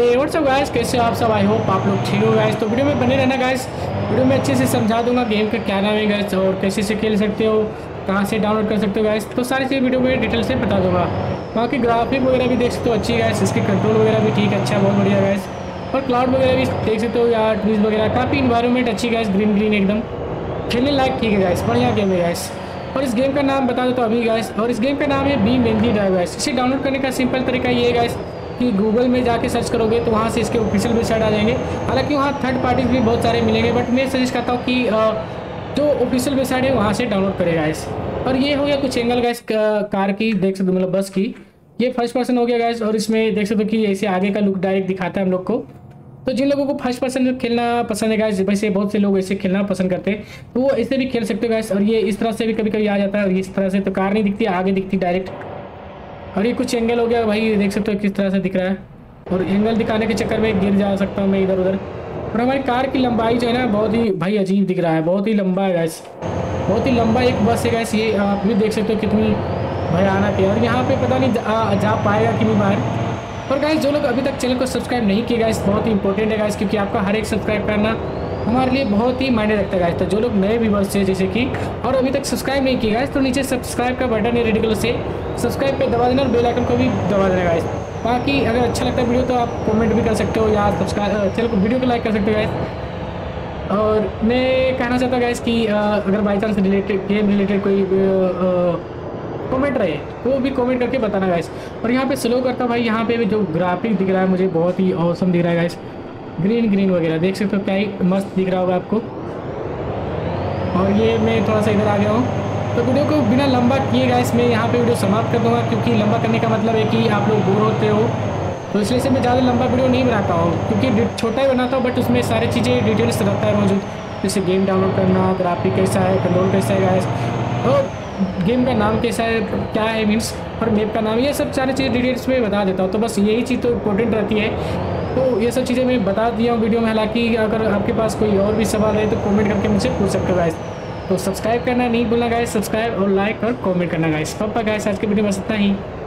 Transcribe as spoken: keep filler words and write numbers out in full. WhatsApp guys, कैसे आप सब? आई होप आप लोग ठीक हो गाइस। तो वीडियो में बने रहना गाइस, वीडियो में अच्छे से समझा दूंगा गेम का क्या नाम है गाइस और कैसे से खेल सकते हो, कहाँ से डाउनलोड कर सकते हो गाइस। तो सारी चीज़ वीडियो में डिटेल से बता दूंगा। बाकी ग्राफिक वगैरह भी देख सकते हो अच्छी गाइस, इसके कंट्रोल वगैरह भी ठीक अच्छा बहुत बढ़िया गाइस। और क्लाउड वगैरह भी देख सकते हो यार, ट्रीज वगैरह काफ़ी इन्वायरमेंट अच्छी गाइस, ग्रीन ग्रीन एकदम खेलने लायक ठीक है गाइस, बढ़िया गेम है गाइस। और इस गेम का नाम बता देता हूँ अभी गाइस, और इस गेम का नाम है बीएमएनजी ड्राइव गाइस। इसे डाउनलोड करने का सिंपल तरीका ये है गाइस कि गूगल में जाके सर्च करोगे तो वहाँ से इसके ऑफिशियल वेबसाइट आ जाएंगे। हालांकि वहाँ थर्ड पार्टीज भी बहुत सारे मिलेंगे, बट मैं सजेस्ट करता हूँ कि जो ऑफिशियल वेबसाइट है वहाँ से डाउनलोड करें गाइस। और ये हो गया कुछ एंगल गाइस कार की, देख सकते हो मतलब बस की। ये फर्स्ट पर्सन हो गया गाइस और इसमें देख सकते हो कि ऐसे आगे का लुक डायरेक्ट दिखाता है हम लोग को। तो जिन लोगों को फर्स्ट पर्सन खेलना पसंद है गाइस, वैसे बहुत से लोग ऐसे खेलना पसंद करते हैं, तो वो ऐसे भी खेल सकते हो गाइस। और ये इस तरह से भी कभी कभी आ जाता है, और इस तरह से तो कार नहीं दिखती, आगे दिखती डायरेक्ट। और ये कुछ एंगल हो गया भाई, देख सकते हो किस तरह से दिख रहा है। और एंगल दिखाने के चक्कर में गिर जा सकता हूँ मैं इधर उधर। और हमारी कार की लंबाई जो है ना बहुत ही भाई अजीब दिख रहा है, बहुत ही लंबा है गाइस, बहुत ही लंबा एक बस है गाइस। ये आप भी देख सकते हो कितनी भयानक है। और यहाँ पर पता नहीं जा पाएगा कि नहीं बाहर। और गाइस जो लोग अभी तक चैनल को सब्सक्राइब नहीं किए गाइस, बहुत ही इंपॉर्टेंट है गाइस, क्योंकि आपका हर एक सब्सक्राइब करना हमारे लिए बहुत ही मायने रखता है गाइस। तो जो लोग नए व्यूअर्स हैं जैसे कि और अभी तक सब्सक्राइब नहीं किए गाइस, तो नीचे सब्सक्राइब का बटन है रेड कलर से, सब्सक्राइब पे दबा देना और बेल आइकन को भी दबा देना गाइस। बाकी अगर अच्छा लगता है वीडियो तो आप कमेंट भी कर सकते हो या सब्सक्राइब चैनल को वीडियो को लाइक कर सकते हो गाइस। और मैं कहना चाहता हूँ गाइस कि अगर by chance related game related कोई कमेंट रहे वो भी कमेंट करके बताना गाइस। और यहाँ पे स्लो करता हूँ भाई, यहाँ पे भी जो ग्राफिक दिख रहा है मुझे बहुत ही औसम दिख रहा है गाइस, ग्रीन ग्रीन वगैरह देख सकते हो क्या ही मस्त दिख रहा होगा आपको। और ये मैं थोड़ा सा इधर आ गया हूँ, तो वीडियो को बिना लंबा किए गाइस मैं यहाँ पे वीडियो समाप्त कर दूँगा, क्योंकि लंबा करने का मतलब है कि आप लोग बोर होते हो, तो इसलिए से मैं ज़्यादा लंबा वीडियो नहीं बनाता हूँ, क्योंकि छोटा ही बनाता हूँ बट उसमें सारी चीज़ें डिटेल्स रहता है मौजूद, जैसे गेम डाउनलोड करना, ग्राफिक कैसा है, कंट्रोल कैसा है गाइस, और गेम का नाम कैसा है क्या है मीन्स, और मैप का नाम, ये सब सारी चीज़ डिटेल्स में बता देता हूँ। तो बस यही चीज़ तो इम्पोर्टेंट रहती है, तो ये सब चीज़ें मैं बता दिया हूँ वीडियो में। हालांकि अगर आपके पास कोई और भी सवाल है तो कमेंट करके मुझसे पूछ सकते हो गाइस। तो सब्सक्राइब करना नहीं भूलना गाइस, सब्सक्राइब और लाइक और कमेंट करना गाइस। पापा गाइस आज के वीडियो में इतना ही।